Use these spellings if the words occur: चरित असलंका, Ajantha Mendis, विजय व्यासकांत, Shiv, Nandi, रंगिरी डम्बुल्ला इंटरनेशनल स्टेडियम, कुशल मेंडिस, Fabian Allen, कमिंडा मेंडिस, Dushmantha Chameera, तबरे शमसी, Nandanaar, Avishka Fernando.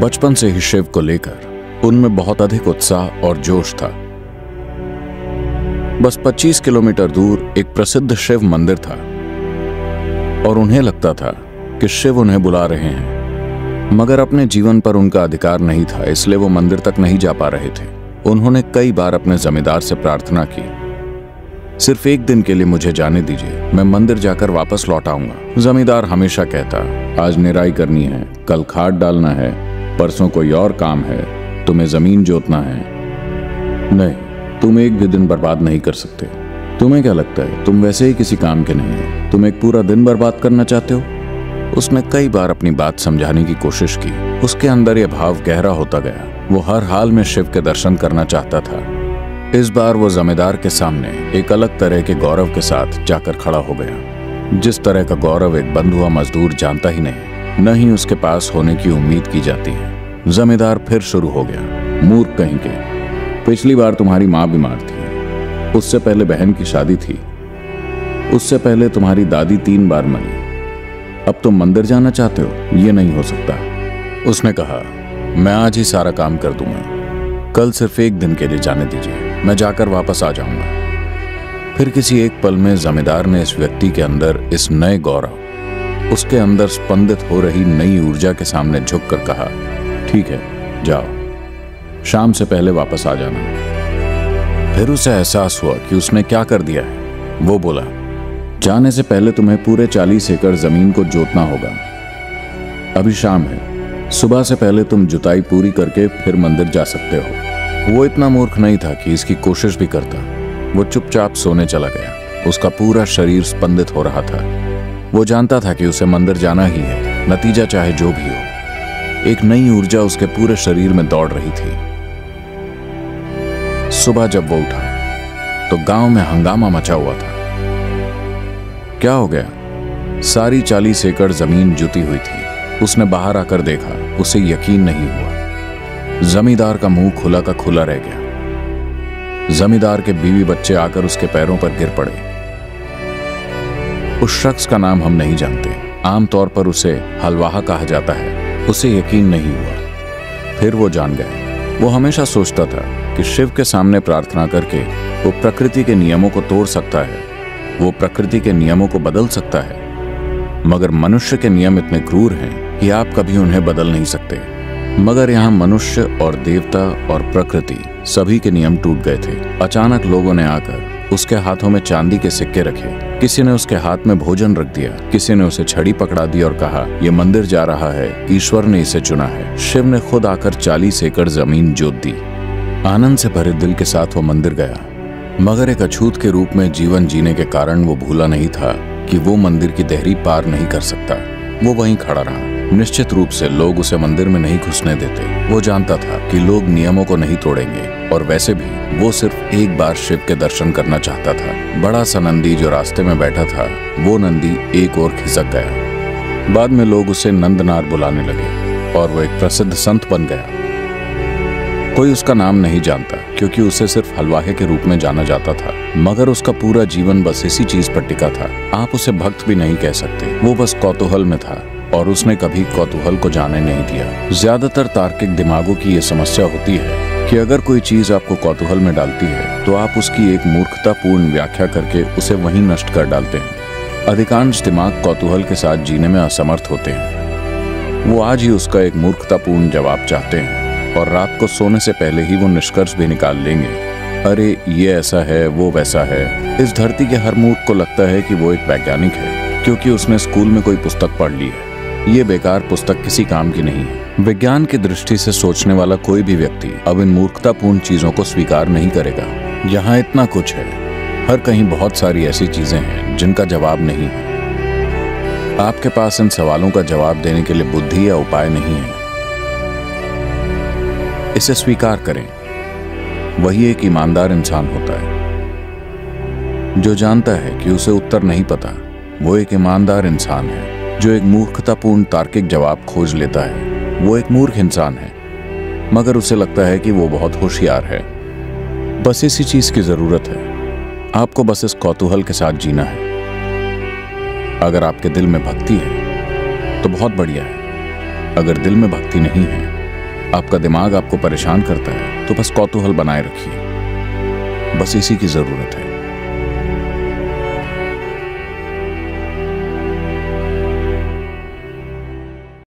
बचपन से ही शिव को लेकर उनमें बहुत अधिक उत्साह और जोश था। बस 25 किलोमीटर दूर एक प्रसिद्ध शिव मंदिर था और उन्हें लगता था कि शिव उन्हें बुला रहे हैं, मगर अपने जीवन पर उनका अधिकार नहीं था, इसलिए वो मंदिर तक नहीं जा पा रहे थे। उन्होंने कई बार अपने जमींदार से प्रार्थना की, सिर्फ एक दिन के लिए मुझे जाने दीजिए, मैं मंदिर जाकर वापस लौट आऊंगा। जमींदार हमेशा कहता, आज निराई करनी है, कल खाद डालना है, परसों कोई और काम है, तुम्हें जमीन जोतना है। नहीं, तुम एक भी दिन बर्बाद नहीं कर सकते। तुम्हें क्या लगता है, तुम वैसे ही किसी काम के नहीं हो, तुम एक पूरा दिन बर्बाद करना चाहते हो? उसने कई बार अपनी बात समझाने की कोशिश की। उसके अंदर यह भाव गहरा होता गया, वो हर हाल में शिव के दर्शन करना चाहता था। इस बार वो जमींदार के सामने एक अलग तरह के गौरव के साथ जाकर खड़ा हो गया, जिस तरह का गौरव एक बंधुआ मजदूर जानता ही नहीं, न ही उसके पास होने की उम्मीद की जाती है। जमींदार फिर शुरू हो गया, मूर्ख कहीं के, पिछली बार तुम्हारी माँ बीमार थी, उससे पहले बहन की शादी थी, उससे पहले तुम्हारी दादी 3 बार मरी, अब तुम मंदिर जाना चाहते हो? ये नहीं हो सकता। उसने कहा, मैं आज ही सारा काम कर दूंगा, कल सिर्फ एक दिन के लिए जाने दीजिए, मैं जाकर वापस आ जाऊंगा। फिर किसी एक पल में जमींदार ने इस व्यक्ति के अंदर, इस नए गौरव, उसके अंदर स्पंदित हो रही नई ऊर्जा के सामने झुककर कहा, ठीक है, जाओ, शाम से पहले वापस आ जाना। फिर उसे एहसास हुआ कि उसने क्या कर दिया है। वो बोला, जाने से पहले तुम्हें पूरे 40 एकड़ जमीन को जोतना होगा, अभी शाम है, सुबह से पहले तुम जुताई पूरी करके फिर मंदिर जा सकते हो। वो इतना मूर्ख नहीं था कि इसकी कोशिश भी करता। वो चुपचाप सोने चला गया, उसका पूरा शरीर स्पंदित हो रहा था। वो जानता था कि उसे मंदिर जाना ही है, नतीजा चाहे जो भी हो। एक नई ऊर्जा उसके पूरे शरीर में दौड़ रही थी। सुबह जब वो उठा तो गांव में हंगामा मचा हुआ था। क्या हो गया? सारी 40 एकड़ जमीन जुती हुई थी। उसने बाहर आकर देखा, उसे यकीन नहीं हुआ। जमींदार का मुंह खुला का खुला रह गया। जमींदार के बीवी बच्चे आकर उसके पैरों पर गिर पड़े। उस शख्स का नाम हम नहीं जानते, आमतौर पर उसे हलवाहा कहा जाता है। उसे यकीन नहीं हुआ, फिर वो जान गए। वो हमेशा सोचता था कि शिव के सामने प्रार्थना करके वो प्रकृति के नियमों को तोड़ सकता है, वो प्रकृति के नियमों को बदल सकता है, मगर मनुष्य के नियम इतने क्रूर हैं कि आप कभी उन्हें बदल नहीं सकते। मगर यहाँ मनुष्य और देवता और प्रकृति सभी के नियम टूट गए थे। अचानक लोगों ने आकर उसके हाथों में चांदी के सिक्के रखे, किसी ने उसके हाथ में भोजन रख दिया, किसी ने उसे छड़ी पकड़ा दी और कहा, ये मंदिर जा रहा है, ईश्वर ने इसे चुना है। शिव ने खुद आकर 40 एकड़ जमीन जोत दी। आनंद से भरे दिल के साथ वो मंदिर गया, मगर एक अछूत के रूप में जीवन जीने के कारण वो भूला नहीं था कि वो मंदिर की देहरी पार नहीं कर सकता। वो वहीं खड़ा रहा। निश्चित रूप से लोग उसे मंदिर में नहीं घुसने देते। वो जानता था कि लोग नियमों को नहीं तोड़ेंगे, और वैसे भी वो सिर्फ एक बार शिव के दर्शन करना चाहता था। बड़ा सा नंदी जो रास्ते में बैठा था, वो नंदी एक ओर खिसक गया। बाद में लोग उसे नंदनार बुलाने लगे और वो एक प्रसिद्ध संत बन गया। कोई उसका नाम नहीं जानता क्योंकि उसे सिर्फ हलवाहे के रूप में जाना जाता था, मगर उसका पूरा जीवन बस इसी चीज पर टिका था। आप उसे भक्त भी नहीं कह सकते, वो बस कौतूहल में था और उसने कभी कौतूहल को जाने नहीं दिया। ज्यादातर तार्किक दिमागों की ये समस्या होती है कि अगर कोई चीज आपको कौतूहल में डालती है तो आप उसकी एक मूर्खतापूर्ण व्याख्या करके उसे वहीं नष्ट कर डालते हैं। अधिकांश दिमाग कौतूहल के साथ जीने में असमर्थ होते हैं। वो आज ही उसका एक मूर्खतापूर्ण जवाब चाहते हैं और रात को सोने से पहले ही वो निष्कर्ष भी निकाल लेंगे। अरे ये ऐसा है, वो वैसा है। इस धरती के हर मूर्ख को लगता है कि वो एक वैज्ञानिक है क्योंकि उसने स्कूल में कोई पुस्तक पढ़ ली है। ये बेकार पुस्तक किसी काम की नहीं है। विज्ञान की दृष्टि से सोचने वाला कोई भी व्यक्ति अब इन मूर्खतापूर्ण चीजों को स्वीकार नहीं करेगा। यहाँ इतना कुछ है, हर कहीं बहुत सारी ऐसी चीजें हैं जिनका जवाब नहीं है। आपके पास इन सवालों का जवाब देने के लिए बुद्धि या उपाय नहीं है। इसे स्वीकार करें, वही एक ईमानदार इंसान होता है। जो जानता है कि उसे उत्तर नहीं पता, वो एक ईमानदार इंसान है। जो एक मूर्खतापूर्ण तार्किक जवाब खोज लेता है, वो एक मूर्ख इंसान है, मगर उसे लगता है कि वो बहुत होशियार है। बस इसी चीज की जरूरत है, आपको बस इस कौतूहल के साथ जीना है। अगर आपके दिल में भक्ति है तो बहुत बढ़िया है, अगर दिल में भक्ति नहीं है आपका दिमाग आपको परेशान करता है तो बस कौतूहल बनाए रखिए, बस इसी की जरूरत है।